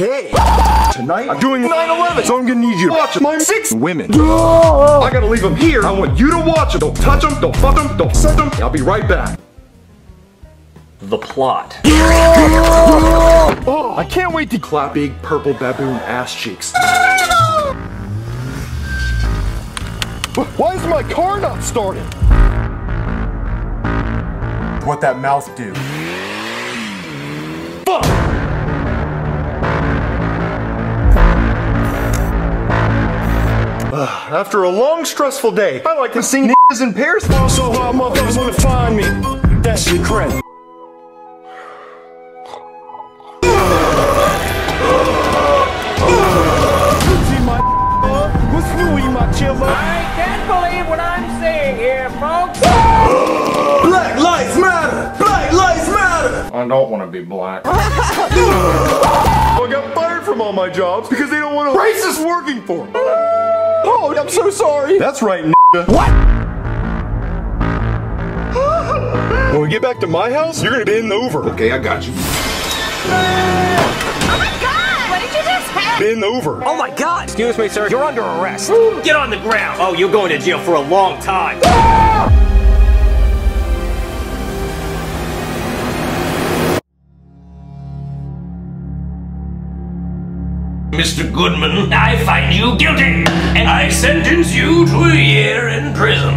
today. Tonight, I'm doing 9/11, so I'm gonna need you to watch my 6 women. No. I gotta leave them here. I want you to watch them. Don't touch them, don't fuck them, don't set them. I'll be right back. The plot. Oh, I can't wait to clap big purple baboon ass cheeks. Why is my car not starting? What that mouth do? Fuck! After a long, stressful day, I like to sing niggas in pairs. So hard, motherfuckers wanna find me. That shit crazy. I can't believe what I'm seeing here, folks. Black lives matter! Black lives matter! I don't want to be black. I got fired from all my jobs because they don't want a racist working for them. Oh, I'm so sorry. That's right, nigga. What? When we get back to my house, you're going to bend over. Okay, I got you. Oh my God! Bend over. Oh my God! Excuse me, sir. You're under arrest. Get on the ground. Oh, you're going to jail for a long time. Mr. Goodman, I find you guilty, and I sentence you to a year in prison.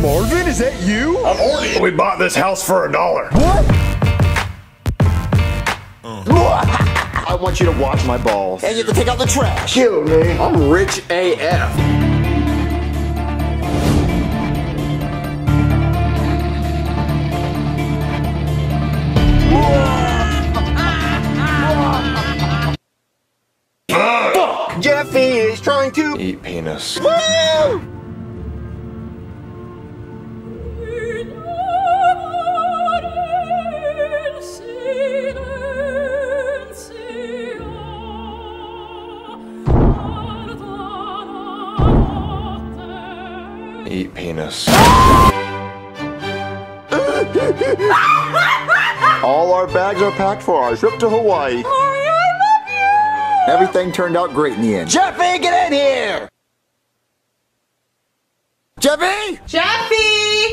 Marvin, is that you? I'm horny. We bought this house for $1. What? I want you to watch my balls. And you have to take out the trash. Kill me. I'm rich AF. Fuck! Jeffy is trying to eat penis. Woo! Eat penis. All our bags are packed for our trip to Hawaii. I love you. Everything turned out great in the end. Jeffy, get in here! Jeffy! Jeffy!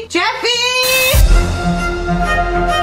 Jeffy!